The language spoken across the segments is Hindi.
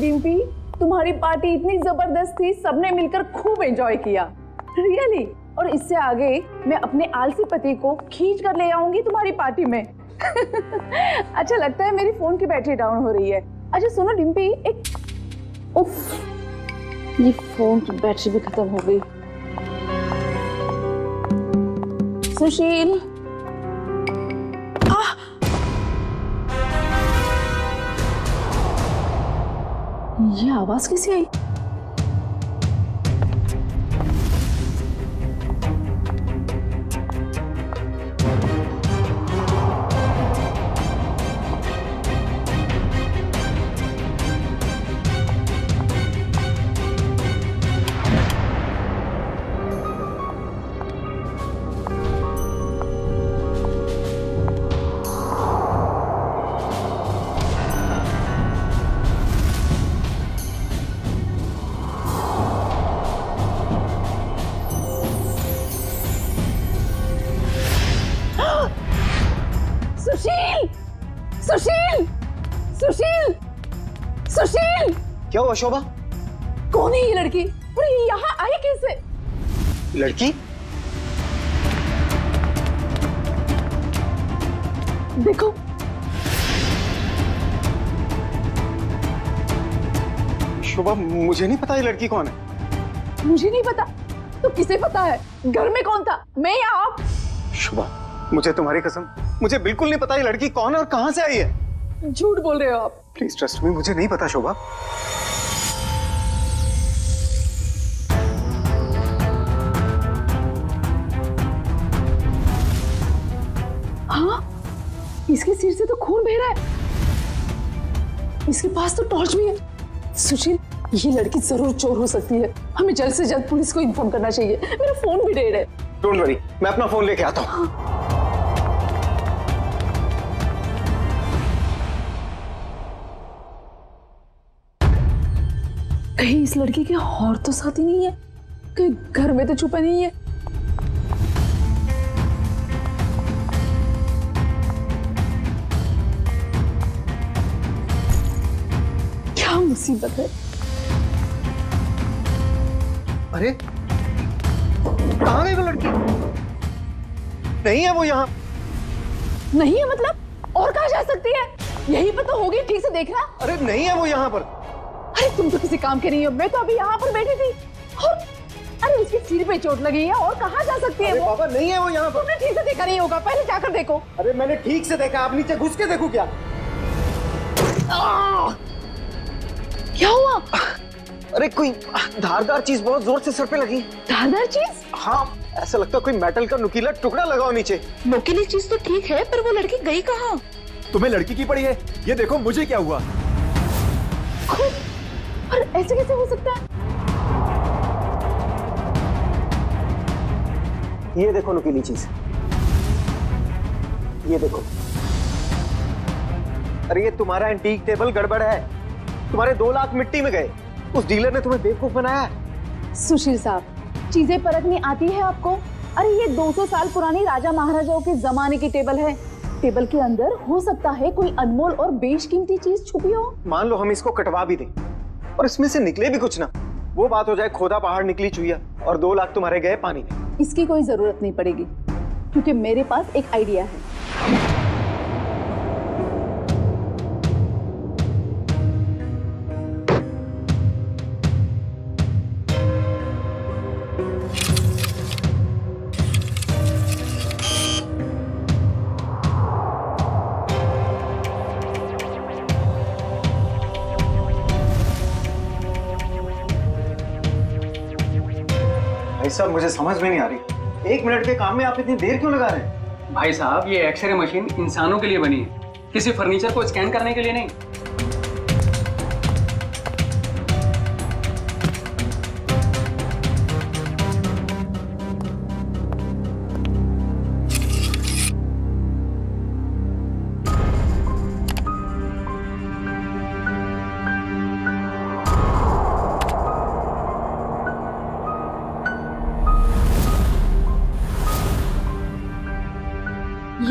डिम्पी, तुम्हारी पार्टी इतनी जबरदस्त थी, सबने मिलकर खूब एंजॉय किया। रियली? और इससे आगे मैं अपने आलसी पति को खींच कर ले आऊंगी तुम्हारी पार्टी में। अच्छा लगता है मेरी फोन की बैटरी डाउन हो रही है। अच्छा सुनो डिम्पी, एक उफ, ये फोन की बैटरी भी खत्म हो गई। सुशील, ये आवाज कैसे आई? क्या हुआ शोभा? कौन है ये लड़की? अरे यहाँ आई कैसे? लड़की? देखो शोभा, मुझे नहीं पता ये लड़की कौन है। मुझे नहीं पता तो किसे पता है? घर में कौन था, मैं या आप? शोभा मुझे तुम्हारी कसम, मुझे बिल्कुल नहीं पता ये लड़की कौन है और कहां से आई है। झूठ बोल रहे हो आप। प्लीज ट्रस्ट मी, मुझे नहीं पता शोभा। इसके सिर से तो खून बह रहा है, इसके पास तो टॉर्च भी है। सुशील, ये लड़की जरूर चोर हो सकती है, हमें जल्द से जल्द पुलिस को इन्फॉर्म करना चाहिए। मेरा फोन भी डेड है। डोंट वरी, मैं अपना फोन लेके आता हूँ। कहीं इस लड़की के और तो साथी नहीं है, कहीं घर में तो छुपा नहीं है। मुसीबत है। अरे कहाँ गई वो लड़की? नहीं है वो यहाँ। नहीं है मतलब? और कहाँ जा सकती है? यही पर तो होगी, ठीक से देखना। अरे नहीं है वो यहाँ पर। अरे तुम तो किसी काम के नहीं हो, मैं तो अभी यहाँ पर बैठी थी और अरे उसके सिर पे चोट लगी है, और कहाँ जा सकती है वो? बाबा नहीं है वो यहाँ पर। तुमने ठीक से देखा नहीं होगा, पहले जाकर देखो। अरे मैंने ठीक से देखा, आप नीचे घुस के देखो। क्या क्या हुआ? अरे कोई धारदार चीज बहुत जोर से सर पे लगी। धारदार चीज? हाँ, ऐसा लगता है कोई मेटल का नुकीला टुकड़ा लगा हो नीचे। नुकीली चीज तो ठीक है, पर वो लड़की गई कहाँ? तुम्हें लड़की की पड़ी है? ये देखो मुझे क्या हुआ। पर ऐसे कैसे हो सकता है? ये देखो नुकीली चीज, ये देखो। अरे ये तुम्हारा एंटीक टेबल गड़बड़ है, तुम्हारे 2 लाख मिट्टी में गए, उस डीलर ने तुम्हें बेवकूफ बनाया। सुशील साहब, चीजें परख में आती है आपको। अरे ये 200 साल पुरानी राजा महाराजाओं के जमाने की टेबल है, टेबल के अंदर हो सकता है कोई अनमोल और बेशकीमती चीज छुपी हो। मान लो हम इसको कटवा भी दें और इसमें से निकले भी कुछ ना, वो बात हो जाए खोदा पहाड़ निकली चुहिया, और 2 लाख तुम्हारे गए पानी में। इसकी कोई जरूरत नहीं पड़ेगी, क्योंकि मेरे पास एक आइडिया है। सर मुझे समझ में नहीं आ रही, 1 मिनट के काम में आप इतनी देर क्यों लगा रहे हैं? भाई साहब ये एक्सरे मशीन इंसानों के लिए बनी है, किसी फर्नीचर को स्कैन करने के लिए नहीं।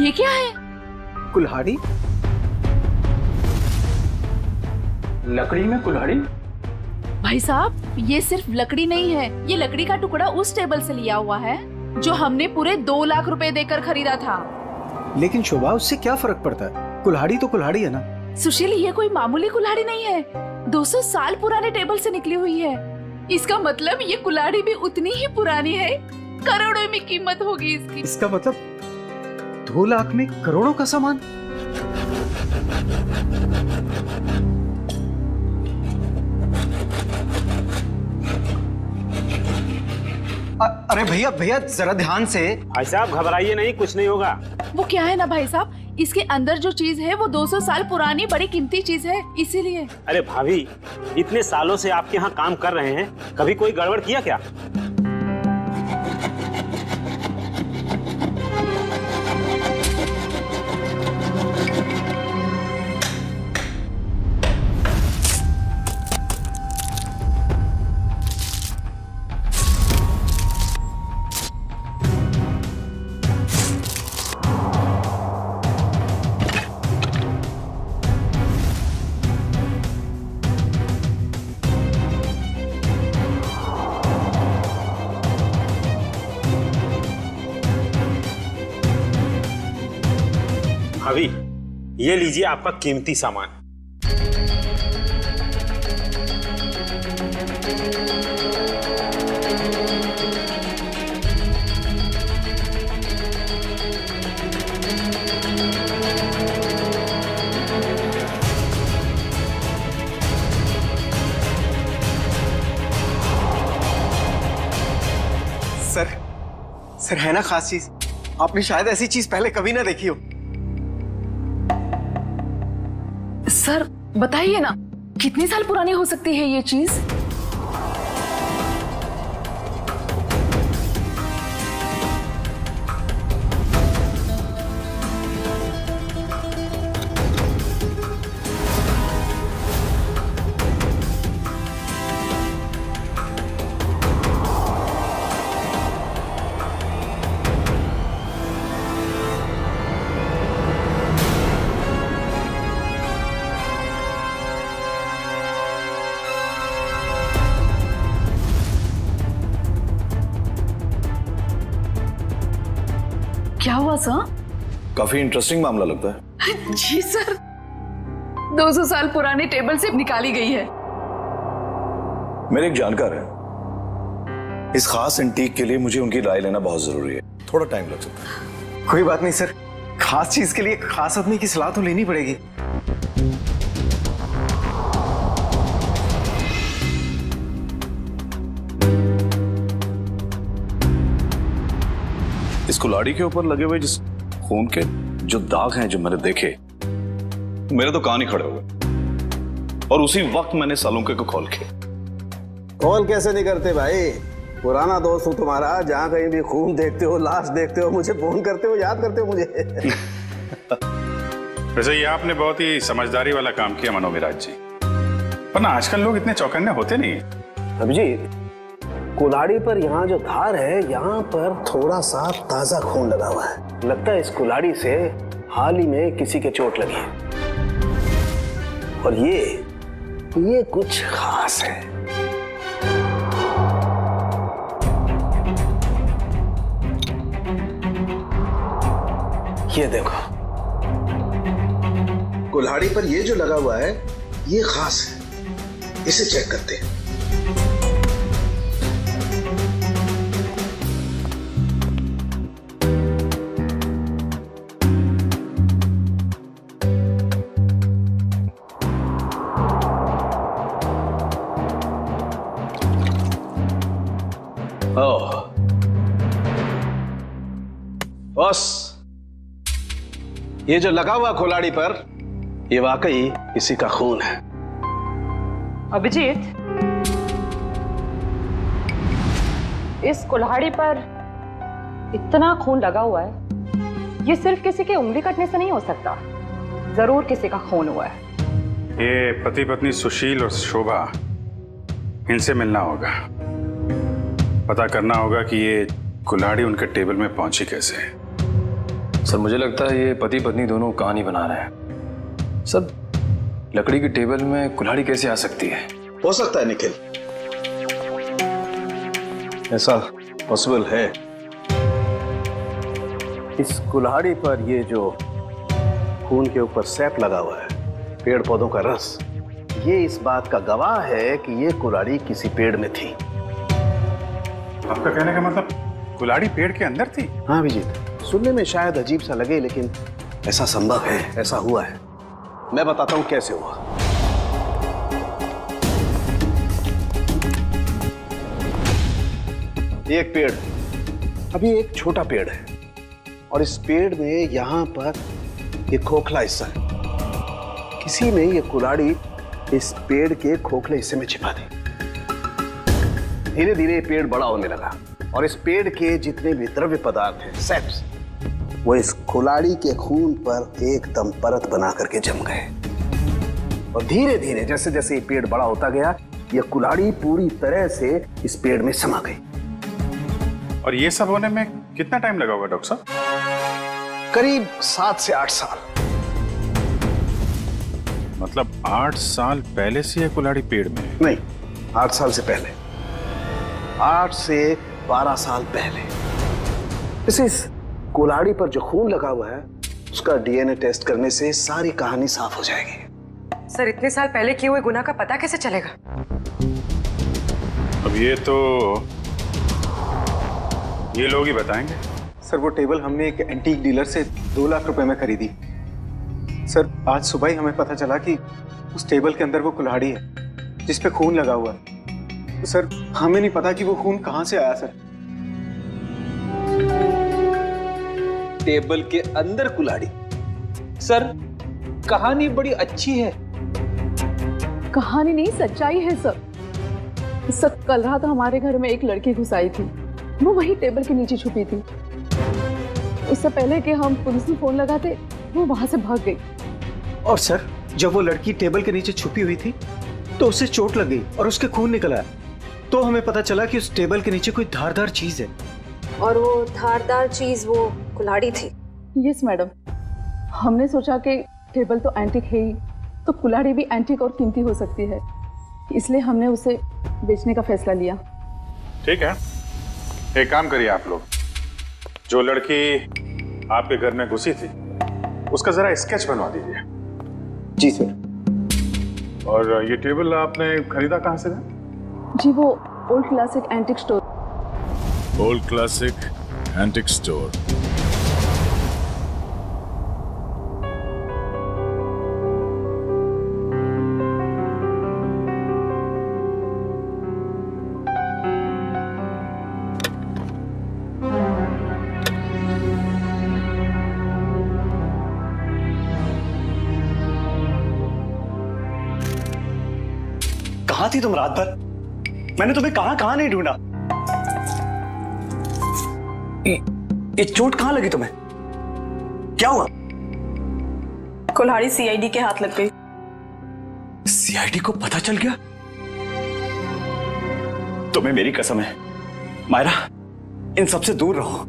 ये क्या है? कुल्हाड़ी? लकड़ी में कुल्हाड़ी? भाई साहब ये सिर्फ लकड़ी नहीं है, ये लकड़ी का टुकड़ा उस टेबल से लिया हुआ है जो हमने पूरे 2 लाख रुपए देकर खरीदा था। लेकिन शोभा उससे क्या फर्क पड़ता है, कुल्हाड़ी तो कुल्हाड़ी है ना। सुशील ये कोई मामूली कुल्हाड़ी नहीं है, 200 साल पुराने टेबल से निकली हुई है। इसका मतलब ये कुल्हाड़ी भी उतनी ही पुरानी है, करोड़ों में कीमत होगी इसकी। इसका मतलब 2 लाख में करोड़ों का सामान। अरे भैया भैया जरा ध्यान से। भाई साहब घबराइए नहीं, कुछ नहीं होगा। वो क्या है ना भाई साहब, इसके अंदर जो चीज है वो 200 साल पुरानी बड़ी कीमती चीज है, इसीलिए। अरे भाभी इतने सालों से आपके यहाँ काम कर रहे हैं, कभी कोई गड़बड़ किया क्या? भाभी ये लीजिए आपका कीमती सामान। सर है ना खास चीज, आपने शायद ऐसी चीज पहले कभी ना देखी हो। सर बताइए ना कितने साल पुरानी हो सकती है ये चीज? क्या हुआ सर? काफी इंटरेस्टिंग मामला लगता है। जी सर, 200 साल पुराने टेबल से निकाली गई है। मेरे एक जानकार है, इस खास एंटीक के लिए मुझे उनकी राय लेना बहुत जरूरी है, थोड़ा टाइम लग सकता है। कोई बात नहीं सर, खास चीज के लिए खास आदमी की सलाह तो लेनी पड़ेगी। इस कुल्हाड़ी के ऊपर लगे हुए जिस खून के जो दाग हैं जो मैंने देखे, मेरे तो कान ही खड़े हो गए। और उसी वक्त मैंने सालुंके को कॉल किया। कॉल कैसे नहीं करते भाई, पुराना दोस्त हूँ तुम्हारा, जहाँ कहीं भी खून देखते हो, लाश देखते हो, मुझे फोन करते हो, याद करते हो मुझे। वैसे ये आपने बहुत ही समझदारी वाला काम किया मनोविराज जी, पर आजकल लोग इतने चौकन्ने होते नहीं। अभिजीत कुल्हाड़ी पर यहाँ जो धार है, यहाँ पर थोड़ा सा ताजा खून लगा हुआ है, लगता है इस कुल्हाड़ी से हाल ही में किसी के चोट लगी है। और ये कुछ खास है। ये देखो कुल्हाड़ी पर ये जो लगा हुआ है ये खास है, इसे चेक करते हैं। बस ये जो लगा हुआ कुल्हाड़ी पर, ये वाकई किसी का खून है। अभिजीत इस कुल्हाड़ी पर इतना खून लगा हुआ है, ये सिर्फ किसी की उंगली कटने से नहीं हो सकता, जरूर किसी का खून हुआ है। ये पति पत्नी सुशील और शोभा, इनसे मिलना होगा, पता करना होगा कि ये कुल्हाड़ी उनके टेबल में पहुंची कैसे। सर मुझे लगता है ये पति पत्नी दोनों कहानी बना रहे हैं। सर लकड़ी की टेबल में कुल्हाड़ी कैसे आ सकती है? हो सकता है निखिल, ऐसा पॉसिबल है। इस कुल्हाड़ी पर ये जो खून के ऊपर सैप लगा हुआ है, पेड़ पौधों का रस, ये इस बात का गवाह है कि ये कुल्हाड़ी किसी पेड़ में थी। आपका कहने का मतलब कुल्हाड़ी पेड़ के अंदर थी? हाँ अभिजीत, सुनने में शायद अजीब सा लगे लेकिन ऐसा संभव है, ऐसा हुआ है। मैं बताता हूं कैसे हुआ। एक पेड़, अभी एक छोटा पेड़ है और इस पेड़ में यहां पर ये खोखला हिस्सा है। किसी ने ये कुल्हाड़ी इस पेड़ के खोखले हिस्से में छिपा दी। धीरे धीरे पेड़ बड़ा होने लगा और इस पेड़ के जितने भी द्रव्य पदार्थ हैं, सैप्स, वो इस कुल्हाड़ी के खून पर एकदम परत बना करके जम गए। और धीरे धीरे जैसे जैसे ये पेड़ बड़ा होता गया, ये कुल्हाड़ी पूरी तरह से इस पेड़ में समा गई। और ये सब होने में कितना टाइम लगा होगा डॉक्टर साहब? करीब 7 से 8 साल। मतलब 8 साल पहले से ये कुल्हाड़ी पेड़ में? नहीं, 8 साल से पहले, 8 से 12 साल पहले। इस कुल्हाड़ी पर जो खून लगा हुआ है उसका डीएनए टेस्ट करने से सारी कहानी साफ हो जाएगी। सर, इतने साल पहले किए हुए गुनाह का पता कैसे चलेगा? अब ये तो ये लोग ही बताएंगे। सर, वो टेबल हमने एक एंटीक डीलर से 2 लाख रुपए में खरीदी। सर, आज सुबह ही हमें पता चला कि उस टेबल के अंदर वो कुल्हाड़ी है जिसपे खून लगा हुआ है। सर, हमें नहीं पता कि वो खून कहां से आया। सर, टेबल के अंदर कुल्हाड़ी। सर, कहानी बड़ी अच्छी है। कहानी नहीं, सच्चाई है सर। कल रात हमारे घर में एक लड़की घुस आई थी, वो वही टेबल के नीचे छुपी थी। उससे पहले कि हम पुलिस में फोन लगाते, वो वहां से भाग गई। और सर, जब वो लड़की टेबल के नीचे छुपी हुई थी तो उसे चोट लग गई और उसके खून निकला, तो हमें पता चला कि उस टेबल के नीचे कोई धारदार चीज है। और वो धारदार चीज वो कुल्हाड़ी थी। यस मैडम, हमने सोचा कि टेबल तो एंटीक है ही, तो कुल्हाड़ी भी एंटीक और कीमती हो सकती है, इसलिए हमने उसे बेचने का फैसला लिया। ठीक है, एक काम करिए आप लोग, जो लड़की आपके घर में घुसी थी उसका जरा स्केच बनवा दीजिए। जी सर। और ये टेबल आपने खरीदा कहाँ से था? जी, वो old classic antique store. Old classic antique store. कहाँ थी तुम रात भर? मैंने तुम्हें कहां नहीं ढूंढा। ये चोट कहां लगी तुम्हें? क्या हुआ? कुल्हाड़ी सीआईडी के हाथ लग गई। सीआईडी को पता चल गया? तुम्हें मेरी कसम है मायरा, इन सबसे दूर रहो।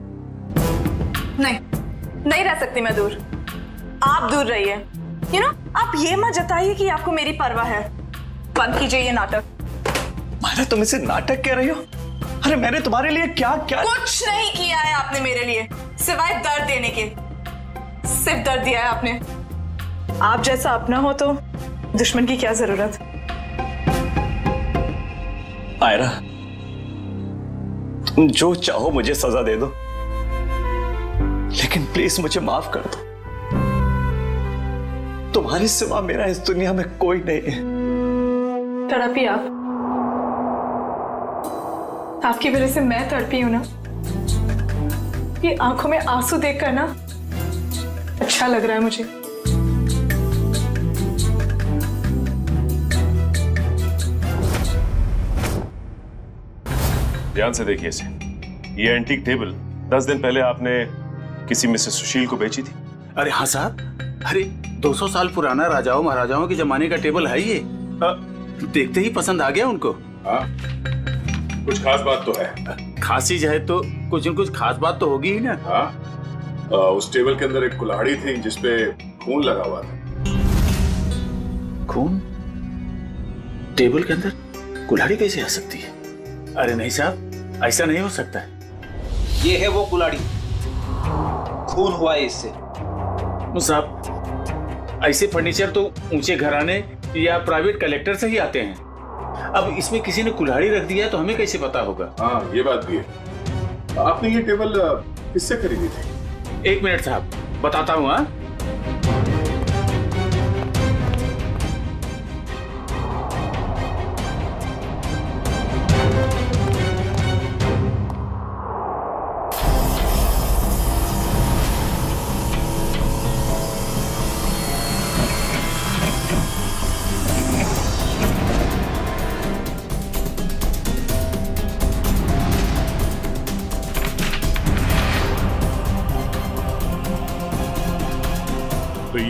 नहीं रह सकती मैं दूर। आप दूर रहिए। यू नो, आप ये मत जताइए कि आपको मेरी परवाह है। बंद कीजिए ये नाटक। मायरा, तुम इसे नाटक कह रही हो? अरे मैंने तुम्हारे लिए क्या क्या कुछ नहीं किया है आपने मेरे लिए, सिवाय दर्द देने के। सिर्फ दर्द दिया है आपने। आप जैसा अपना हो तो दुश्मन की क्या जरूरत? मायरा, तुम जो चाहो मुझे सजा दे दो, लेकिन प्लीज मुझे माफ कर दो। तुम्हारे सिवा मेरा इस दुनिया में कोई नहीं है। तड़पी आप, आपकी वजह से मैं तड़पी हूं ना। ये आंखों में आंसू देखकर ना अच्छा लग रहा है मुझे। ध्यान से देखिए इसे। ये एंटीक टेबल 10 दिन पहले आपने किसी मिसेस सुशील को बेची थी। अरे हाँ साहब, अरे 200 साल पुराना राजाओं महाराजाओं के जमाने का टेबल है ये। देखते ही पसंद आ गया उनको। हाँ, कुछ खास बात तो है। खासी जाए तो कुछ न कुछ खास बात तो होगी ही ना। हाँ, उस टेबल के अंदर एक कुल्हाड़ी थी जिसपे खून लगा हुआ था। खून टेबल के अंदर? कुल्हाड़ी कैसे आ सकती है? अरे नहीं साहब, ऐसा नहीं हो सकता है। ये है वो कुल्हाड़ी, खून हुआ है इससे। साहब, ऐसे फर्नीचर तो ऊंचे घराने या प्राइवेट कलेक्टर से ही आते हैं। अब इसमें किसी ने कुल्हाड़ी रख दिया तो हमें कैसे पता होगा? हाँ, ये बात भी है। आपने ये टेबल किससे खरीदी थी? एक मिनट साहब, बताता हूँ।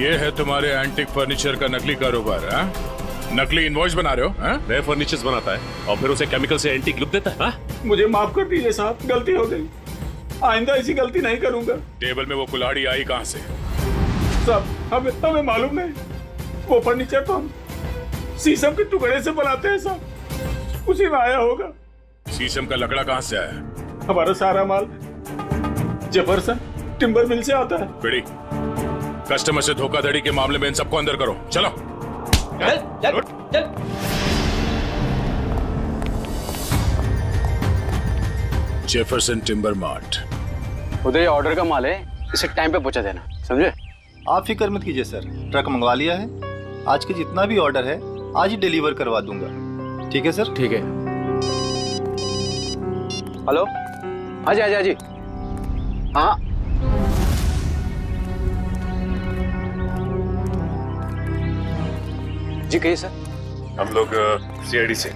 ये है तुम्हारे एंटीक फर्नीचर का नकली कारोबार है? नकली इनवॉइस बना रहे हो? नए फर्नीचर्स बनाता है और फिर उसे केमिकल से एंटीक लुक देता है। मुझे माफ कर दीजिए साहब, गलती हो गई। आइंदा ऐसी गलती नहीं करूंगा। टेबल में वो कुल्हाड़ी आई कहाँ से? साहब, हमें मालूम नहीं। वो फर्नीचर तो हम शीशम के टुकड़े से बनाते हैं साहब, उसी में आया होगा। शीशम का लकड़ा कहाँ से आया? हमारा सारा माल जफरसन टिम्बर मिल से आता है। कस्टमर से धोखाधड़ी के मामले में इन सबको अंदर करो। चलो चल चल चल। Jefferson timber mart. Uday, order का माल है, इसे टाइम पे पहुंचा देना, समझे? आप फिक्र मत कीजिए सर, ट्रक मंगवा लिया है। आज के जितना भी ऑर्डर है आज ही डिलीवर करवा दूंगा। ठीक है सर? ठीक है। हेलो, हाँ जी, हाँ जी, हाँ जी, हाँ। जी कहिए सर। हम लोग CID से।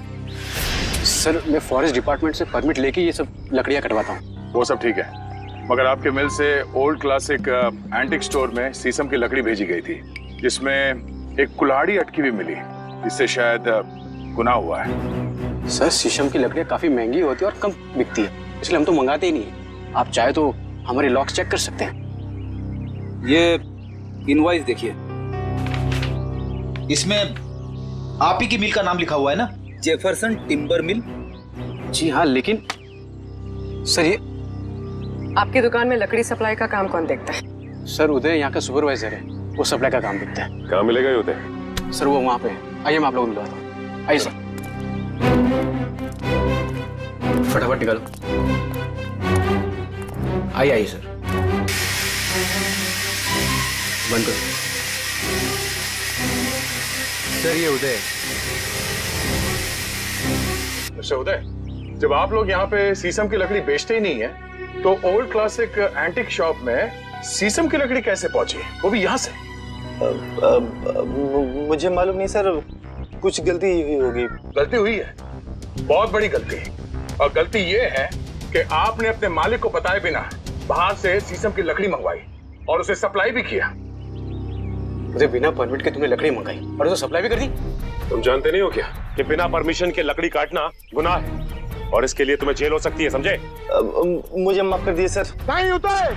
सर, मैं फॉरेस्ट डिपार्टमेंट से परमिट लेके ये सब लकड़ियाँ कटवाता हूँ। वो सब ठीक है, मगर आपके मिल से ओल्ड क्लासिक एंटिक स्टोर में शीशम की लकड़ी भेजी गई थी जिसमें एक कुल्हाड़ी अटकी हुई मिली, जिससे शायद गुनाह हुआ है। सर, शीशम की लकड़ियाँ काफ़ी महंगी होती है और कम बिकती है, इसलिए हम तो मंगाते ही नहीं। आप चाहे तो हमारे लॉक्स चेक कर सकते हैं। ये इनवॉइस देखिए, इसमें आप ही की मिल का नाम लिखा हुआ है ना? जेफरसन टिम्बर मिल। जी हाँ, लेकिन सर ये आपकी दुकान में लकड़ी सप्लाई का काम कौन देखता है? सर, उदय यहाँ का सुपरवाइजर है, वो सप्लाई का काम देखता है। कहाँ मिलेगा उदय? सर, वो वहाँ पे है। आइए, मैं आप लोगों को मिलवाता हूँ। आइए सर, फटाफट निकालो। आइए आइए सर, बंद करो। सर, ये उदय। अच्छा उदय, जब आप लोग यहाँ पे शीशम की लकड़ी बेचते ही नहीं है तो ओल्ड क्लासिक एंटिक शॉप में शीशम की लकड़ी कैसे पहुंची, वो भी यहाँ से? मुझे मालूम नहीं सर, कुछ गलती हुई होगी। गलती हुई है, बहुत बड़ी गलती। और गलती ये है कि आपने अपने मालिक को बताए बिना बाहर से शीशम की लकड़ी मंगवाई और उसे सप्लाई भी किया। मुझे बिना परमिट के तुमने लकड़ी मंगाई और उसे सप्लाई भी कर दी। तुम जानते नहीं हो क्या कि बिना परमिशन के लकड़ी काटना गुनाह है और इसके लिए तुम्हें जेल हो सकती है, समझे? मुझे माफ कर दिए सर। नहीं उतर,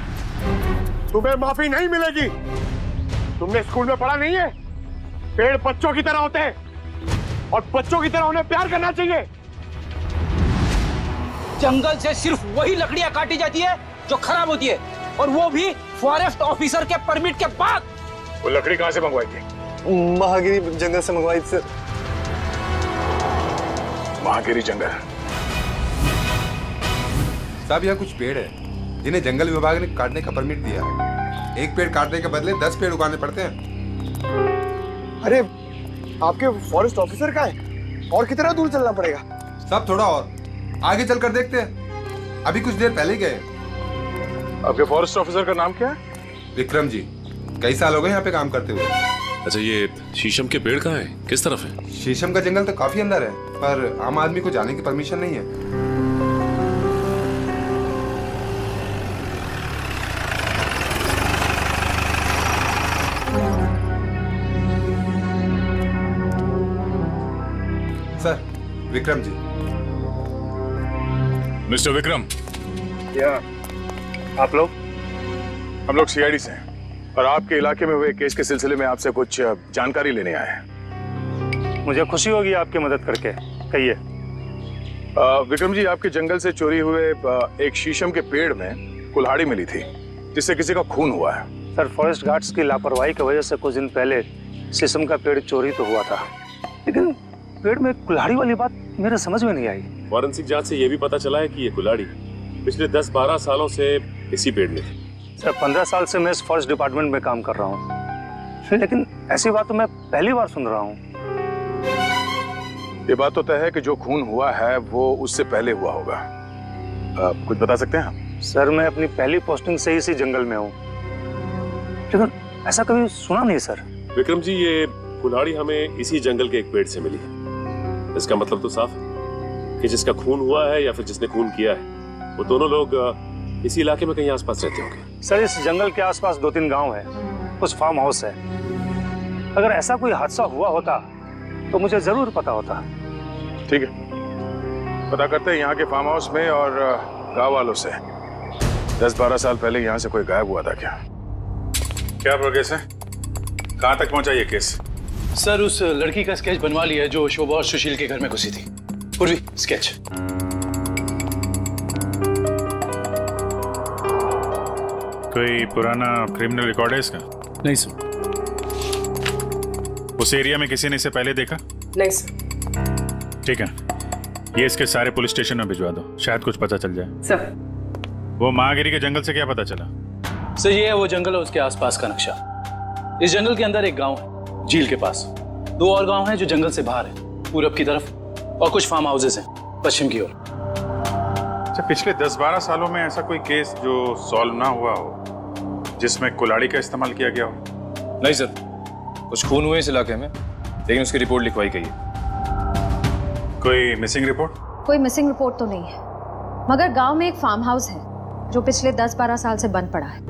तुम्हें माफी नहीं मिलेगी। तुमने स्कूल में पढ़ा नहीं है? पेड़ बच्चों की तरह होते हैं और बच्चों की तरह उन्हें प्यार करना चाहिए। जंगल से सिर्फ वही लकड़ियाँ काटी जाती है जो खराब होती है, और वो भी फॉरेस्ट ऑफिसर के परमिट के बाद। वो लकड़ी कहाँ से मंगवाई थी? महागिरी जंगल से मंगवाई थी सर। महागिरी जंगल? साहब, यहाँ कुछ पेड़ है जिन्हें जंगल विभाग ने काटने का परमिट दिया है। एक पेड़ काटने के बदले 10 पेड़ उगाने पड़ते हैं। अरे, आपके फॉरेस्ट ऑफिसर का है, और कितना दूर चलना पड़ेगा? साहब, थोड़ा और आगे चल कर देखते हैं, अभी कुछ देर पहले गए। आपके फॉरेस्ट ऑफिसर का नाम क्या है? विक्रम जी। कई साल हो गए यहाँ पे काम करते हुए। अच्छा, ये शीशम के पेड़ कहाँ है, किस तरफ है? शीशम का जंगल तो काफी अंदर है, पर आम आदमी को जाने की परमिशन नहीं है। सर, विक्रम जी। मिस्टर विक्रम। या, आप लोग? हम लोग CID से हैं और आपके इलाके में हुए केस के सिलसिले में आपसे कुछ जानकारी लेने आए हैं। मुझे खुशी होगी आपकी मदद करके। कहिए। विक्रम जी, आपके जंगल से चोरी हुए एक शीशम के पेड़ में कुल्हाड़ी मिली थी जिससे किसी का खून हुआ है। सर, फॉरेस्ट गार्ड्स की लापरवाही की वजह से कुछ दिन पहले शीशम का पेड़ चोरी तो हुआ था, लेकिन पेड़ में कुल्हाड़ी वाली बात मेरे समझ में नहीं आई। फॉरेंसिक जांच से ये भी पता चला है कि ये कुल्हाड़ी पिछले 10-12 सालों से इसी पेड़ में थी। सर, 15 साल से मैं इस फॉरेस्ट डिपार्टमेंट में काम कर रहा हूँ, लेकिन ऐसी बात तो मैं पहली बार सुन रहा हूँ। ये बात तो तय है कि जो खून हुआ है वो उससे पहले हुआ होगा। आप कुछ बता सकते हैं? सर, मैं अपनी पहली पोस्टिंग से ही इसी जंगल में हूँ, लेकिन ऐसा कभी सुना नहीं। सर विक्रम जी, ये कुल्हाड़ी हमें इसी जंगल के एक पेड़ से मिली है। इसका मतलब तो साफ है कि जिसका खून हुआ है या फिर जिसने खून किया है, वो दोनों लोग इसी इलाके में कहीं आसपास रहते होंगे। सर, इस जंगल के आसपास 2-3 गांव है, कुछ फार्म हाउस है। अगर ऐसा कोई हादसा हुआ होता तो मुझे जरूर पता होता। ठीक है, पता करते हैं यहाँ के फार्म हाउस में और गाँव वालों से। 10-12 साल पहले यहाँ से कोई गायब हुआ था क्या? क्या प्रोग्रेस है? कहाँ तक पहुँचा ये केस? सर, उस लड़की का स्केच बनवा लिया है जो शोभा और सुशील के घर में घुसी थी। पूर्वी, स्केच। कोई पुराना क्रिमिनल रिकॉर्ड है इसका? नहीं सर। उस एरिया में किसी ने इसे पहले देखा? नहीं सर। ठीक है, ये इसके सारे पुलिस स्टेशन में भिजवा दो, शायद कुछ पता चल जाए। सर, वो महागिरी के जंगल से क्या पता चला? सर, ये है वो जंगल और उसके आसपास का नक्शा। इस जंगल के अंदर एक गांव है, झील के पास। 2 और गांव हैं जो जंगल से बाहर है, पूरब की तरफ, और कुछ फार्म हाउसेस हैं पश्चिम की ओर। अच्छा, पिछले 10-12 सालों में ऐसा कोई केस जो सॉल्व ना हुआ हो जिसमें कुल्हाड़ी का इस्तेमाल किया गया हो? नहीं सर, कुछ खून हुए इस इलाके में, लेकिन उसकी रिपोर्ट लिखवाई गई है। कोई मिसिंग रिपोर्ट? कोई मिसिंग रिपोर्ट तो नहीं है, मगर गाँव में एक फार्म हाउस है जो पिछले 10-12 साल से बंद पड़ा है।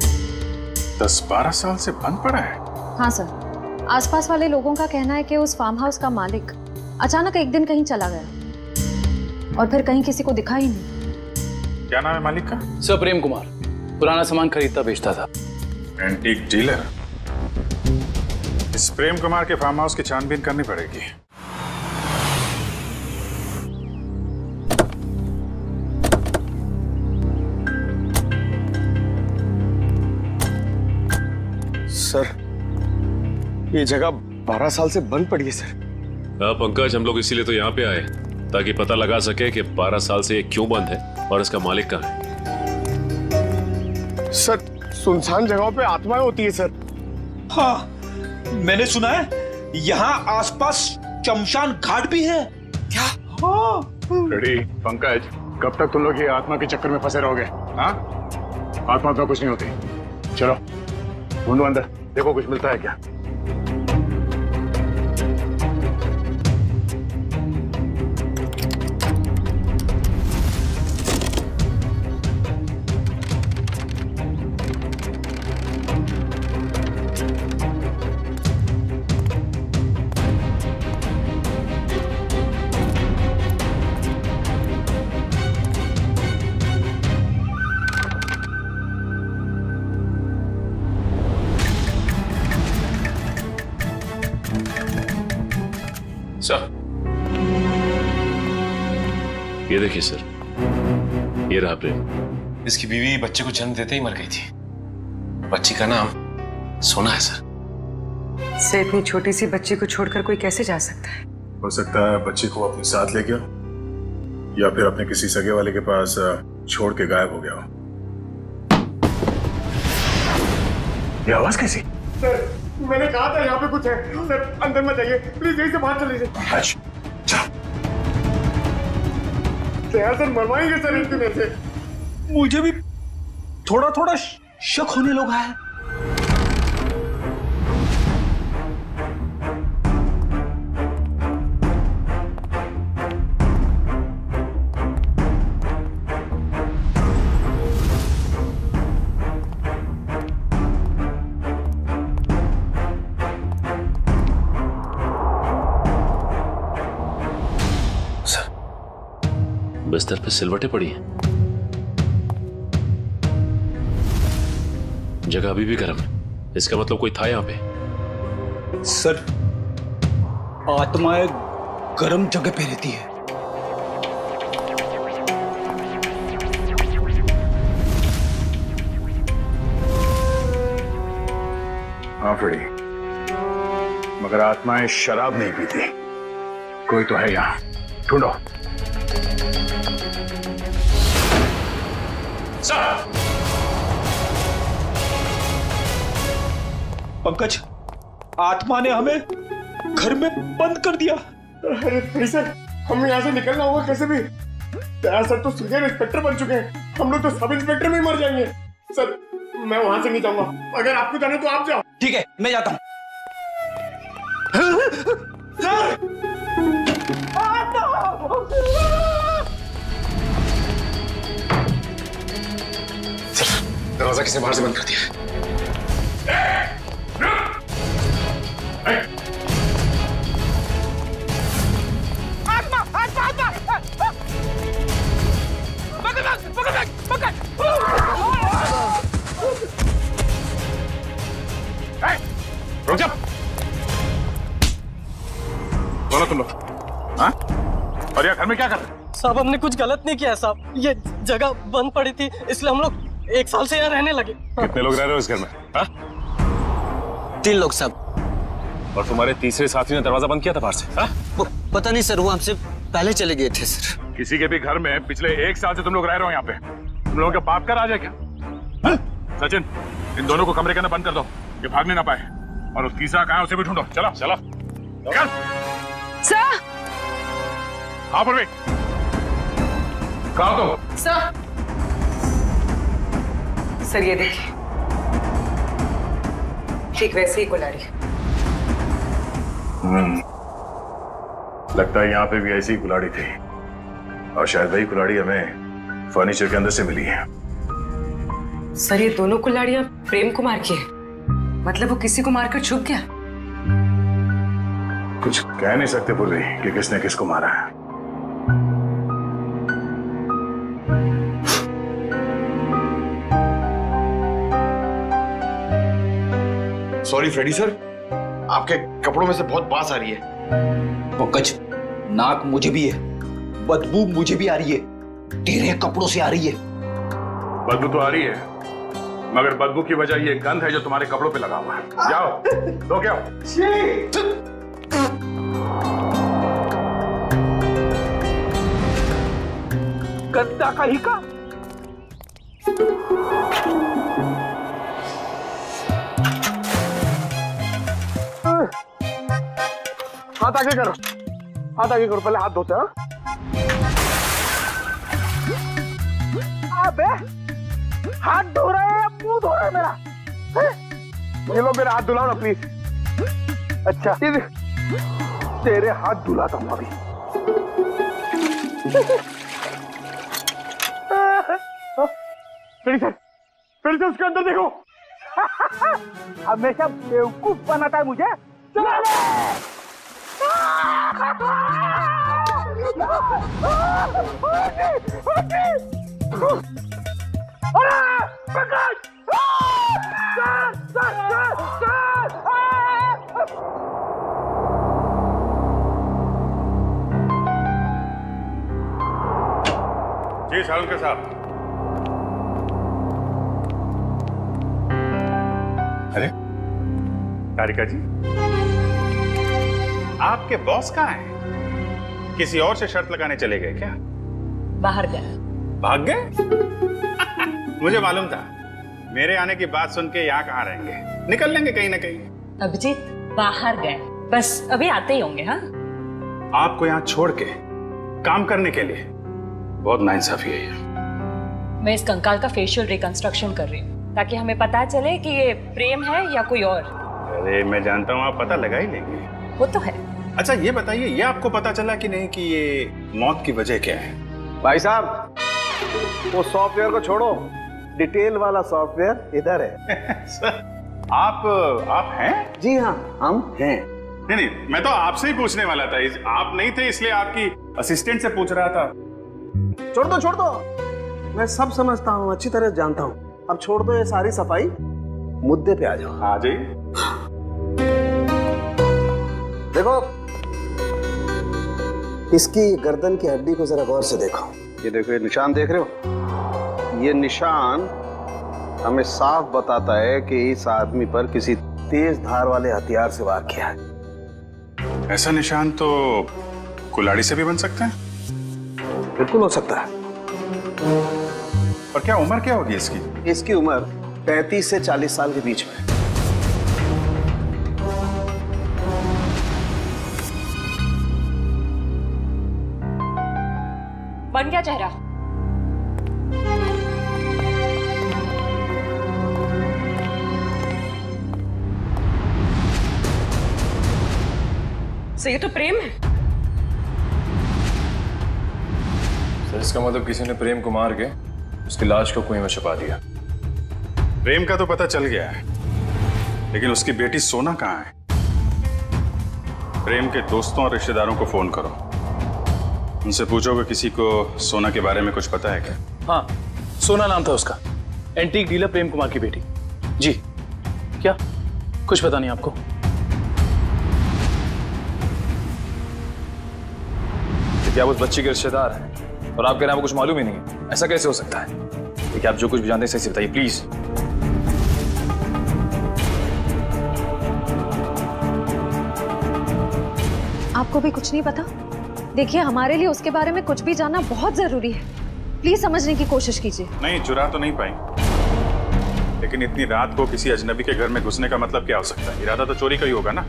10-12 साल से बंद पड़ा है? हाँ सर, आसपास वाले लोगों का कहना है कि उस फार्म हाउस का मालिक अचानक एक दिन कहीं चला गया और फिर कहीं किसी को दिखा ही नहीं। क्या नाम है मालिक का? सर, प्रेम कुमार। पुराना सामान खरीदता बेचता था, एंटीक डीलर। इस प्रेम कुमार के फार्म हाउस की छानबीन करनी पड़ेगी। सर, ये जगह 12 साल से बंद पड़ी है। सर हाँ पंकज, हम लोग इसीलिए तो यहाँ पे आए ताकि पता लगा सके कि 12 साल से ये क्यों बंद है और इसका मालिक कहाँ है। सर, सुनसान जगहों पे आत्माएं होती है सर। हाँ, मैंने सुना है यहाँ आसपास शमशान घाट भी है। क्या? हाँ। पंकज, कब तक तुम लोग ये आत्मा के चक्कर में फंसे रहोगे? हाँ, आत्मा तो कुछ नहीं होती। चलो ढूंढो अंदर, देखो कुछ मिलता है क्या। ये देखिए सर, ये रहा प्रेम। इसकी बीवी बच्चे को जन्म देते ही मर गई थी। बच्ची का नाम सोना है सर। से इतनी छोटी सी बच्ची को छोड़कर कोई कैसे जा सकता है? हो सकता है बच्ची को अपने साथ ले गया या फिर अपने किसी सगे वाले के पास छोड़ के गायब हो गया हो। ये आवाज कैसी? सर, मैंने कहा था यहाँ पे कुछ है। सर, अंदर मत जाइए प्लीज, यहीं से बाहर चले जाइए। सर, मरवाएंगे सर इनके मेरे से। मुझे भी थोड़ा थोड़ा शक होने लगा है। बिस्तर पे सिलवटें पड़ी हैं। जगह अभी भी गर्म है, इसका मतलब कोई था यहाँ पे। सर, आत्माएं गर्म जगह पे रहती है। हाँ फ्रेडी, मगर आत्माएं शराब नहीं पीती। कोई तो है यहाँ, ढूंढो। सर! पंकज, आत्मा ने हमें घर में बंद कर दिया। अरे सर, हमें यहाँ से निकलना होगा कैसे भी। सर तो सीनियर इंस्पेक्टर बन चुके हैं, हम लोग तो सब इंस्पेक्टर में मर जाएंगे। सर मैं वहां से नहीं जाऊंगा, अगर आपको जाना तो आप जाओ। ठीक है, मैं जाता हूँ। दरवाजा किसने बाहर से बंद कर दिया है? रुक जा, बोलो तुम लोग। हाँ, और यहाँ घर में क्या कर रहे हैं? साहब हमने कुछ गलत नहीं किया साहब, ये जगह बंद पड़ी थी इसलिए हम लोग 1 साल से यहाँ रहने लगे। कितने लोग रह रहे हो इस घर में? हाँ 3 लोग साहब। और तुम्हारे तीसरे साथी ने दरवाजा बंद किया था बाहर से? हाँ पता नहीं सर, वो हमसे पहले चले गए थे सर। किसी के भी घर में पिछले 1 साल से तुम लोग रह रहे हो यहाँ पे, तुम लोगों के बाप का राज है क्या? सचिन, इन दोनों को कमरे के अंदर बंद कर दो, ये भागने ना पाए। और उस तीसरा कहाँ है उसे भी ढूंढो। चलो चलो सर। हाँ परवीन, कहाँ तुम? सर सर ये देखिए, ठीक वैसे ही कुल्हाड़ी। लगता है यहाँ पे भी ऐसी कुल्हाड़ी थी, और शायद वही कुल्हाड़ी हमें फर्नीचर के अंदर से मिली है। सर ये दोनों कुल्हाड़ियाँ प्रेम कुमार की है, मतलब वो किसी को मारकर छुप गया। कुछ कह नहीं सकते पूरी कि किसने किसको मारा है। सॉरी फ्रेडी सर, आपके कपड़ों में से बहुत बास आ रही है। पंकज, नाक मुझे भी है, बदबू मुझे भी आ रही है, तेरे कपड़ों से आ रही है। बदबू तो आ रही है, मगर बदबू की वजह ये गंध है जो तुम्हारे कपड़ों पे लगा हुआ है। जाओ तो क्या गंदा कहीं का। हाथ आगे करो, हाथ आगे करो, पहले हाथ धोते हैं। अबे हाथ धो रहे हैं, मुंह धो रहा है मेरा। ये लो मेरा हाथ धुलाओ ना प्लीज। अच्छा तेरे हाथ धुलाता हूँ अभी। फिर से उसके अंदर देखो। हमेशा बेवकूफ बनाता है मुझे। चलो Pankaj, sir sir sir sir. जी सालुंके साहब। अरे तारिका जी, आपके बॉस कहाँ हैं? किसी और से शर्त लगाने चले गए क्या? बाहर गए। भाग गए? मुझे मालूम था, मेरे आने की बात सुन के यहाँ कहाँ रहेंगे, निकल लेंगे कहीं ना कहीं। अभिजीत बाहर गए, बस अभी आते ही होंगे। हाँ आपको यहाँ छोड़ के काम करने के लिए बहुत नाइंसाफी है ये। मैं इस कंकाल का फेशियल रिकंस्ट्रक्शन कर रही हूँ ताकि हमें पता चले कि ये प्रेम है या कोई और। अरे मैं जानता हूँ आप पता लगा ही लेंगे। वो तो है। अच्छा ये बताइए, ये आपको पता चला कि नहीं कि ये मौत की वजह क्या है? भाई साहब वो सॉफ्टवेयर को छोड़ो, डिटेल वाला सॉफ्टवेयर इधर है। सर आप हैं? जी हाँ हम हैं। नहीं नहीं मैं तो आपसे ही पूछने वाला था, आप नहीं थे इसलिए आपकी असिस्टेंट से पूछ रहा था। छोड़ दो मैं सब समझता हूँ, अच्छी तरह जानता हूँ। अब छोड़ दो ये सारी सफाई, मुद्दे पे आ जाओ। हाँ जी देखो इसकी गर्दन की हड्डी को जरा गौर से देखो। ये देखो, ये निशान देख रहे हो? ये निशान हमें साफ बताता है कि इस आदमी पर किसी तेज धार वाले हथियार से वार किया है। ऐसा निशान तो कुल्हाड़ी से भी बन सकता है। बिल्कुल हो सकता है। और क्या उम्र क्या होगी इसकी? इसकी उम्र 35 से 40 साल के बीच में। बन गया चेहरा। सर ये तो प्रेम है। सर इसका मतलब किसी ने प्रेम को मार के उसकी लाश को कुएं में छुपा दिया। प्रेम का तो पता चल गया है, लेकिन उसकी बेटी सोना कहाँ है? प्रेम के दोस्तों और रिश्तेदारों को फोन करो, उनसे पूछो कि किसी को सोना के बारे में कुछ पता है क्या? हाँ, सोना नाम था उसका, एंटीक डीलर प्रेम कुमार की बेटी। जी क्या कुछ पता नहीं आपको? क्या उस बच्ची के रिश्तेदार हैं और आप कह रहे हैं कुछ मालूम ही नहीं है? ऐसा कैसे हो सकता है? देखिए आप जो कुछ भी जानते हैं सही बताइए प्लीज। आपको भी कुछ नहीं पता? देखिए हमारे लिए उसके बारे में कुछ भी जानना बहुत जरूरी है, प्लीज समझने की कोशिश कीजिए। नहीं चुरा तो नहीं पाई, लेकिन इतनी रात को किसी अजनबी के घर में घुसने का मतलब क्या हो सकता है? इरादा तो चोरी का ही होगा ना।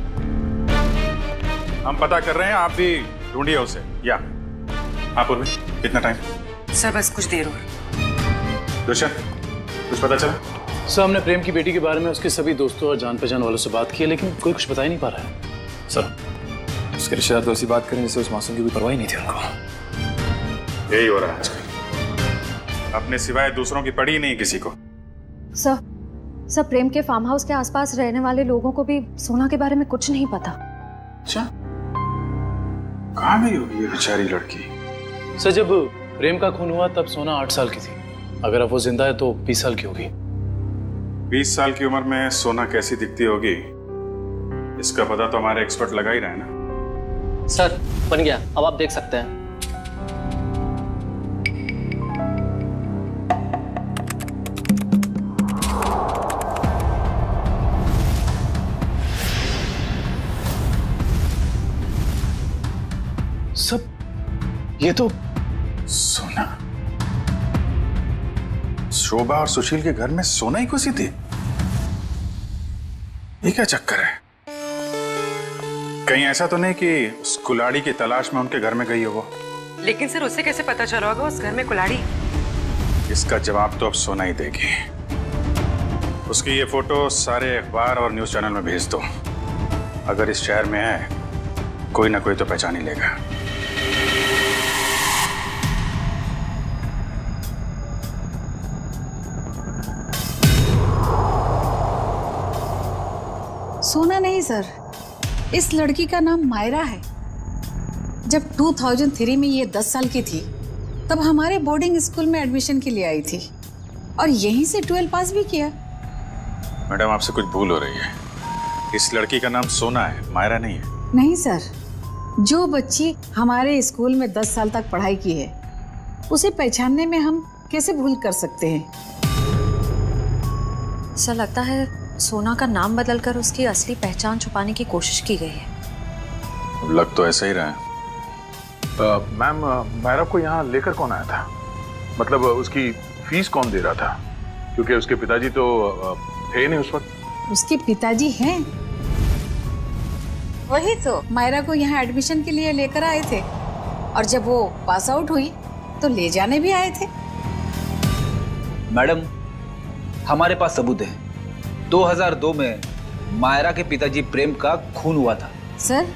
हम पता कर रहे हैं, आप भी ढूंढिए उसे। या आप और भी कितना टाइम? सर बस कुछ देर और। दुष्यंत कुछ पता चला? सर हमने प्रेम की बेटी के बारे में उसके सभी दोस्तों और जान पहचान वालों से बात की है, लेकिन कोई कुछ बता ही नहीं पा रहा है। सर उसके रिश्तेदार तो ऐसी बात करें जैसे उस मासूम की कोई परवाह ही नहीं थी उनको। यही हो रहा है आजकल, अपने सिवाय दूसरों की पड़ी नहीं किसी को। सर प्रेम के फार्म हाउस के आसपास रहने वाले लोगों को भी सोना के बारे में कुछ नहीं पता। अच्छा कहाँ गई होगी ये बेचारी लड़की? सर जब प्रेम का खून हुआ तब सोना 8 साल की थी, अगर अब वो जिंदा है तो 20 साल की होगी। 20 साल की उम्र में सोना कैसी दिखती होगी, इसका पता तो हमारे एक्सपर्ट लगा ही रहे हैं ना। सर बन गया, अब आप देख सकते हैं। सब ये तो सोना। शोभा और सुशील के घर में सोना ही घुसी थी। ये क्या चक्कर है? कहीं ऐसा तो नहीं कि उस कुल्हाड़ी की तलाश में उनके घर में गई हो वो? लेकिन सर उसे कैसे पता चला होगा उस घर में कुल्हाड़ी? इसका जवाब तो अब सोना ही देगी। उसकी ये फोटो सारे अखबार और न्यूज चैनल में भेज दो, अगर इस शहर में है कोई ना कोई तो पहचान ही लेगा। सोना नहीं सर, इस लड़की का नाम मायरा है। जब 2003 में ये 10 साल की थी तब हमारे बोर्डिंग स्कूल में एडमिशन के लिए आई थी और यहीं से 12 पास भी किया। मैडम आपसे कुछ भूल हो रही है, इस लड़की का नाम सोना है, मायरा नहीं है। नहीं सर, जो बच्ची हमारे स्कूल में 10 साल तक पढ़ाई की है उसे पहचानने में हम कैसे भूल कर सकते हैं। सर लगता है सोना का नाम बदलकर उसकी असली पहचान छुपाने की कोशिश की गई है। लग तो ऐसा ही रहा है। मैम मायरा को यहाँ लेकर कौन आया था? मतलब उसकी फीस कौन दे रहा था? क्योंकि उसके पिताजी तो थे नहीं उस वक्त। उसके पिताजी हैं, वही तो मायरा को यहाँ एडमिशन के लिए लेकर आए थे और जब वो पास आउट हुई तो ले जाने भी आए थे। मैडम हमारे पास सबूत है, 2002 में मायरा के पिताजी प्रेम का खून हुआ था। सर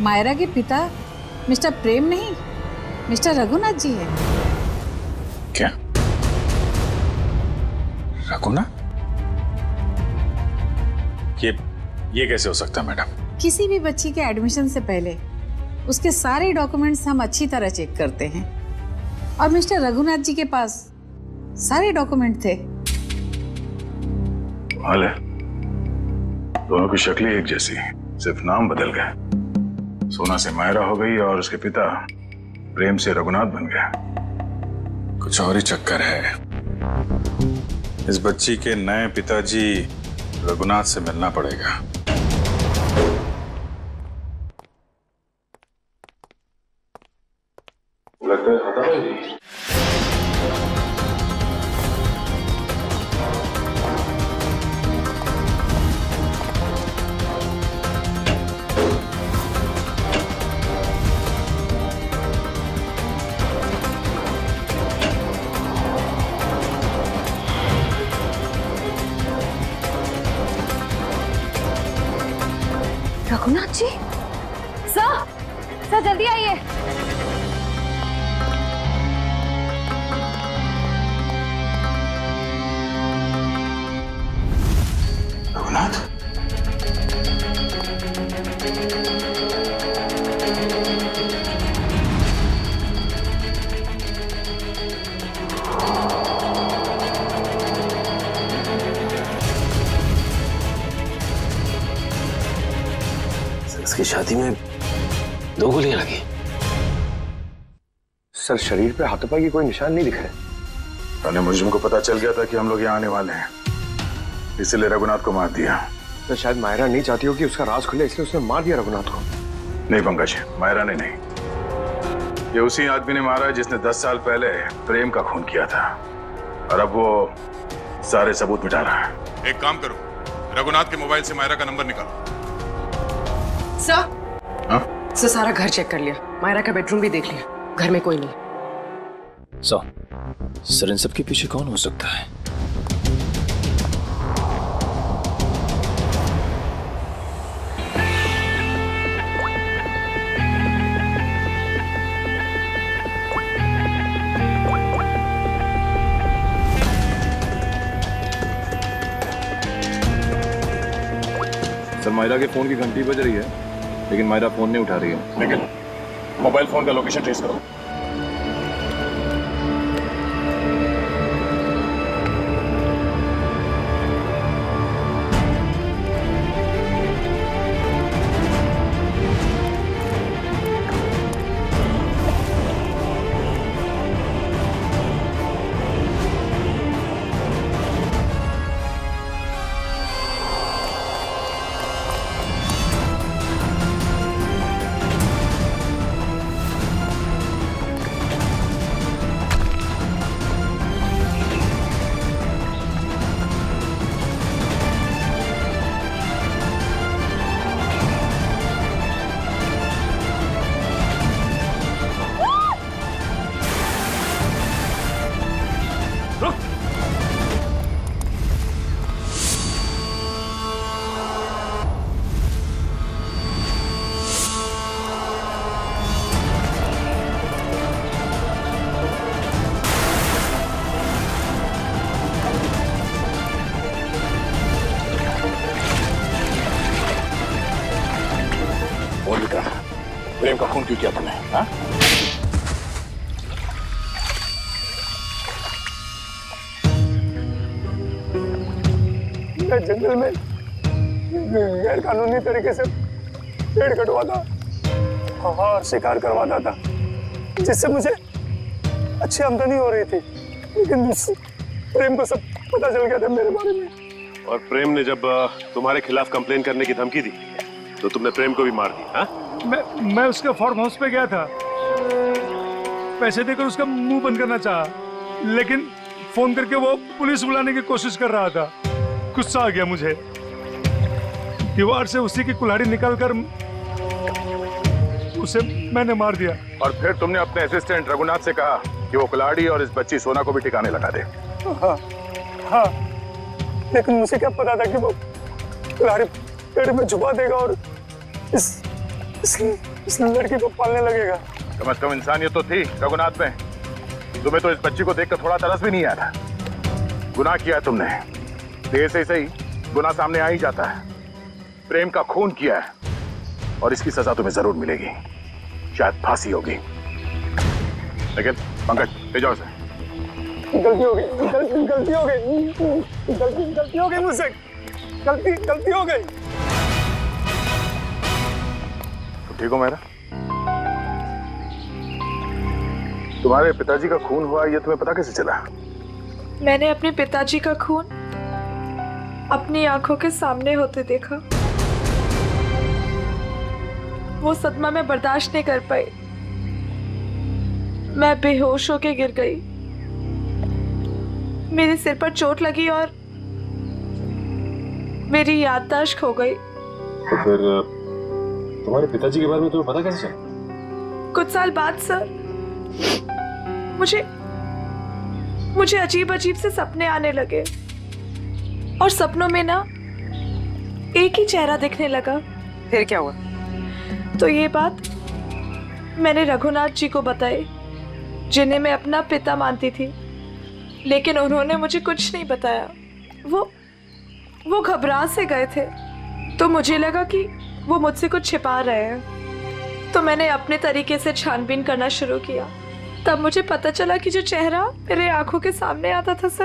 मायरा के पिता मिस्टर प्रेम नहीं, मिस्टर रघुनाथ जी है। क्या? रघुनाथ? ये कैसे हो सकता मैडम? किसी भी बच्ची के एडमिशन से पहले उसके सारे डॉक्यूमेंट्स हम अच्छी तरह चेक करते हैं और मिस्टर रघुनाथ जी के पास सारे डॉक्यूमेंट थे। हाल है, दोनों की शक्लें एक जैसी, सिर्फ नाम बदल गए। सोना से मायरा हो गई और उसके पिता प्रेम से रघुनाथ बन गया। कुछ और ही चक्कर है। इस बच्ची के नए पिताजी रघुनाथ से मिलना पड़ेगा। लगता है खत्म है जी। रघुनाथ जी, सर, सर जल्दी आइए। रघुनाथ, इसकी छाती में 2 गोलियां लगी। सर, शरीर पे हाथों पाई के कोई निशान नहीं दिख रहे। अरे मुजरिम को पता चल गया था कि हम लोग यहाँ आने वाले हैं, इसलिए रघुनाथ को मार दिया। तो शायद मायरा नहीं चाहती हो कि उसका राज खुले, इसलिए उसने मार दिया रघुनाथ को। नहीं पंकज, मायरा ने नहीं, ये उसी आदमी ने मारा जिसने 10 साल पहले प्रेम का खून किया था, और अब वो सारे सबूत मिटा रहा है। एक काम करो, रघुनाथ के मोबाइल से मायरा का नंबर निकालो। सर, सर सारा घर चेक कर लिया, मायरा का बेडरूम भी देख लिया, घर में कोई नहीं। सर, इन सब के पीछे कौन हो सकता है? सर, मायरा के फोन की घंटी बज रही है, लेकिन मायरा फोन नहीं उठा रही है। लेकिन मोबाइल फोन का लोकेशन ट्रेस करो। प्रेम का खून क्यों किया तुमने? हाँ, मैं जंगल में गैर कानूनी तरीके से पेड़ कटवाता और शिकार करवाता था, जिससे मुझे अच्छी आमदनी हो रही थी। लेकिन प्रेम को सब पता चल गया था मेरे बारे में। और प्रेम ने जब तुम्हारे खिलाफ कंप्लेन करने की धमकी दी तो तुमने प्रेम को भी मार दिया? हाँ? मैं उसके फार्म हाउस पे गया था, पैसे देकर उसका मुंह बंद करना चाहा, लेकिन फोन करके वो पुलिस बुलाने की कोशिश कर रहा था। गुस्सा आ गया मुझे, दीवार से उसी की कुल्हाड़ी निकालकर उसे मैंने मार दिया। और फिर तुमने अपने असिस्टेंट रघुनाथ से कहा कि वो कुल्हाड़ी और इस बच्ची सोना को भी ठिकाने लगा दे। हाँ, लेकिन मुझे क्या पता था कि वो कुल्हाड़ी पेड़ में छुपा देगा और इस लड़की को पालने लगेगा। कम अज कम इंसानियत तो थी रघुनाथ में। तुम्हें तो इस बच्ची को देखकर थोड़ा तरस भी नहीं आया था। गुनाह किया तुमने, देर से ही सही गुनाह सामने आ ही जाता है। प्रेम का खून किया है और इसकी सजा तुम्हें जरूर मिलेगी, शायद फांसी होगी। लेकिन पंकज, ले जाओ उसे। गलती हो गई मुझसे। ठीक हो मेरा? तुम्हारे पिताजी का खून हुआ ये तुम्हें पता कैसे चला? मैंने अपने पिताजी का खून अपनी आंखों के सामने होते देखा। वो सदमा मैं बर्दाश्त नहीं कर पाई, मैं बेहोश होके गिर गई। मेरे सिर पर चोट लगी और मेरी याददाश्त खो गई। तो फिर तुम्हारे पिताजी के बारे में तुम्हें पता कैसे चला? कुछ साल बाद सर, मुझे अजीब अजीब से सपने आने लगे और सपनों में ना एक ही चेहरा दिखने लगा। फिर क्या हुआ? तो ये बात मैंने रघुनाथ जी को बताई, जिन्हें मैं अपना पिता मानती थी, लेकिन उन्होंने मुझे कुछ नहीं बताया। वो घबरा से गए थे, तो मुझे लगा कि वो मुझसे कुछ छिपा रहे हैं। तो मैंने अपने तरीके से छानबीन करना शुरू किया। तब मुझे पता चला कि जो चेहरा मेरे आंखों के सामने आता था सर,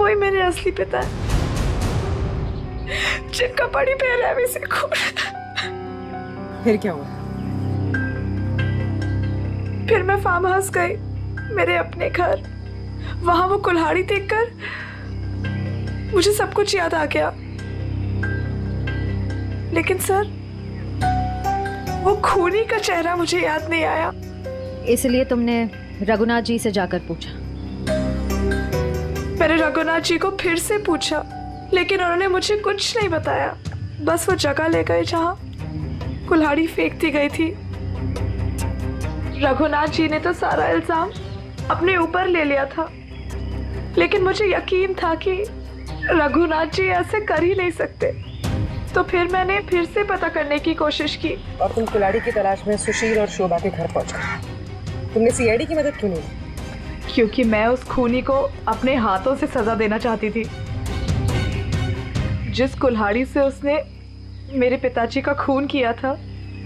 वही मेरे असली पिता है, जिनका बड़ी बेरहमी से खून। फिर क्या हुआ? फिर मैं फार्म हाउस गई, मेरे अपने घर। वहां वो कुल्हाड़ी देखकर मुझे सब कुछ याद आ गया। लेकिन सर, वो खूनी का चेहरा मुझे याद नहीं आया। इसलिए तुमने रघुनाथ जी से जाकर पूछा? मैंने रघुनाथ जी को फिर से पूछा, लेकिन उन्होंने मुझे कुछ नहीं बताया। बस वो जगह ले गए जहाँ कुल्हाड़ी फेंक दी गई थी। रघुनाथ जी ने तो सारा इल्जाम अपने ऊपर ले लिया था, लेकिन मुझे यकीन था कि रघुनाथ जी ऐसे कर ही नहीं सकते। तो फिर मैंने फिर से पता करने की कोशिश की। और तुम कुल्हाड़ी की तलाश में सुशील और शोभा के घर पहुँचे। तुमने सीआईडी की मदद क्यों नहीं? क्योंकि मैं उस खूनी को अपने हाथों से सजा देना चाहती थी। जिस कुल्हाड़ी से उसने मेरे पिताजी का खून किया था,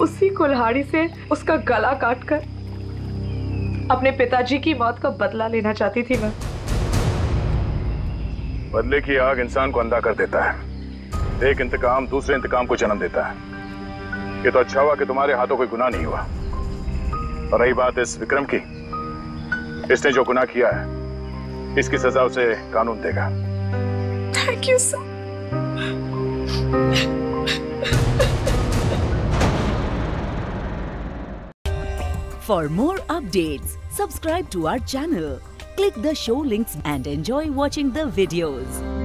उसी कुल्हाड़ी से उसका गला काटकर अपने पिताजी की मौत का बदला लेना चाहती थी मैं। बदले की आग इंसान को अंधा कर देता है। एक इंतकाम दूसरे इंतकाम को जन्म देता है। ये तो अच्छा हुआ कि तुम्हारे हाथों कोई गुनाह नहीं हुआ। और रही बात इस विक्रम की, इसने जो गुनाह किया है, इसकी सजा उसे कानून देगा। Thank you sir. For more updates subscribe to our channel, click the show links and enjoy watching the videos.